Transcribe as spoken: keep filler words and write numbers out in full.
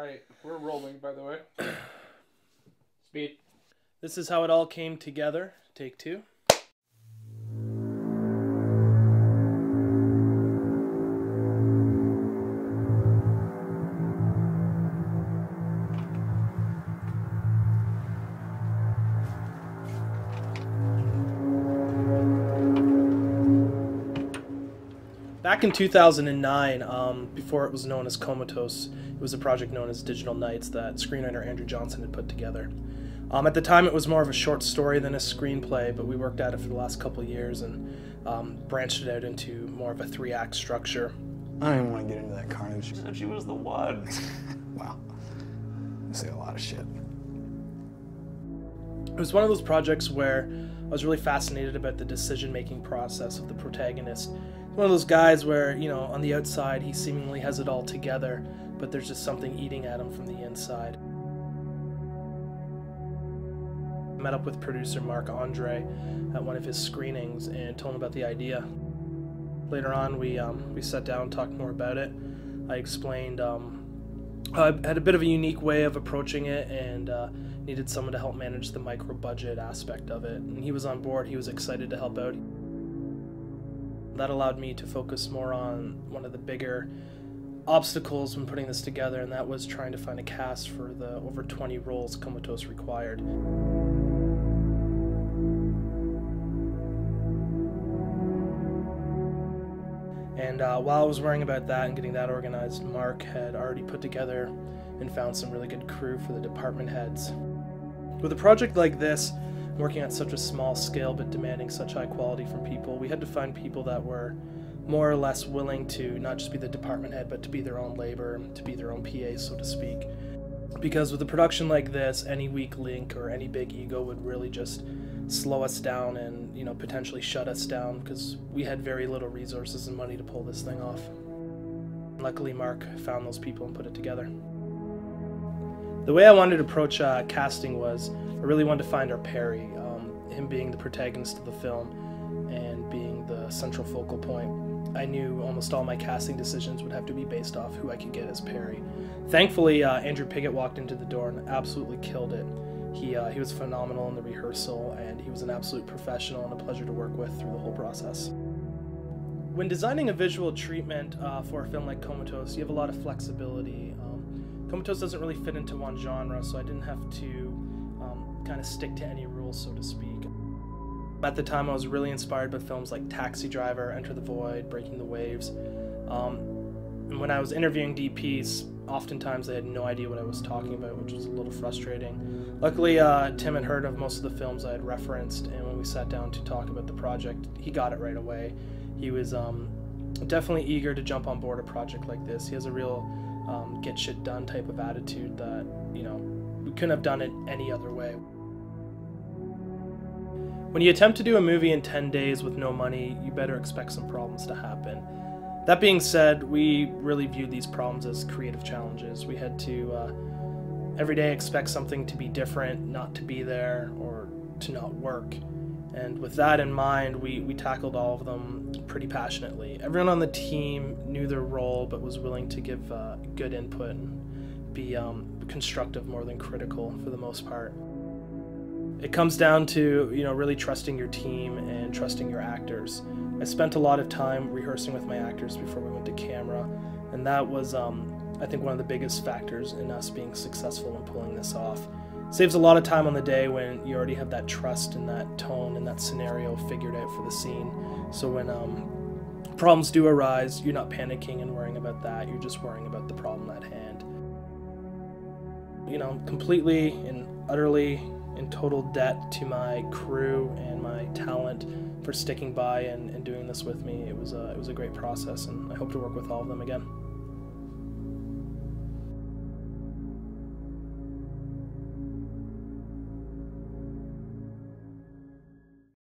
Alright, we're rolling, by the way. Speed. This is how it all came together. Take two. Back in two thousand nine, um, before it was known as Komatose, it was a project known as Digital Nights that screenwriter Andrew Johnson had put together. Um, at the time, it was more of a short story than a screenplay, but we worked at it for the last couple of years and um, branched it out into more of a three-act structure. I don't even want to get into that carnage. She said she was the one. Wow. I say a lot of shit. It was one of those projects where I was really fascinated about the decision-making process of the protagonist. One of those guys where, you know, on the outside he seemingly has it all together, but there's just something eating at him from the inside. I met up with producer Marc Andre at one of his screenings and told him about the idea. Later on we, um, we sat down and talked more about it. I explained um, I had a bit of a unique way of approaching it and uh, needed someone to help manage the micro-budget aspect of it. And he was on board, he was excited to help out. That allowed me to focus more on one of the bigger obstacles when putting this together, and that was trying to find a cast for the over twenty roles Komatose required. And uh, while I was worrying about that and getting that organized, Mark had already put together and found some really good crew for the department heads. With a project like this, working on such a small scale but demanding such high quality from people, we had to find people that were more or less willing to not just be the department head, but to be their own laborer, to be their own P A, so to speak. Because with a production like this, any weak link or any big ego would really just slow us down and, you know, potentially shut us down, because we had very little resources and money to pull this thing off. Luckily, Mark found those people and put it together. The way I wanted to approach uh, casting was, I really wanted to find our Perry, um, him being the protagonist of the film and being the central focal point. I knew almost all my casting decisions would have to be based off who I could get as Perry. Thankfully, uh, Andrew Piggott walked into the door and absolutely killed it. He, uh, he was phenomenal in the rehearsal, and he was an absolute professional and a pleasure to work with through the whole process. When designing a visual treatment uh, for a film like Komatose, you have a lot of flexibility. Um, Komatose doesn't really fit into one genre, so I didn't have to kind of stick to any rules, so to speak. At the time, I was really inspired by films like Taxi Driver, Enter the Void, Breaking the Waves. Um, and when I was interviewing D Ps, oftentimes they had no idea what I was talking about, which was a little frustrating. Luckily, uh, Tim had heard of most of the films I had referenced, and when we sat down to talk about the project, he got it right away. He was um, definitely eager to jump on board a project like this. He has a real um, get shit done type of attitude that, you know, we couldn't have done it any other way. When you attempt to do a movie in ten days with no money, you better expect some problems to happen. That being said, we really viewed these problems as creative challenges. We had to uh, every day expect something to be different, not to be there, or to not work. And with that in mind, we, we tackled all of them pretty passionately. Everyone on the team knew their role, but was willing to give uh, good input and be um, constructive more than critical for the most part. It comes down to, you know, really trusting your team and trusting your actors. I spent a lot of time rehearsing with my actors before we went to camera, and that was, um, I think, one of the biggest factors in us being successful in pulling this off. It saves a lot of time on the day when you already have that trust and that tone and that scenario figured out for the scene. So when um, problems do arise, you're not panicking and worrying about that. You're just worrying about the problem at hand. You know, completely and utterly in total debt to my crew and my talent for sticking by and, and doing this with me. It was, a, it was a great process, and I hope to work with all of them again.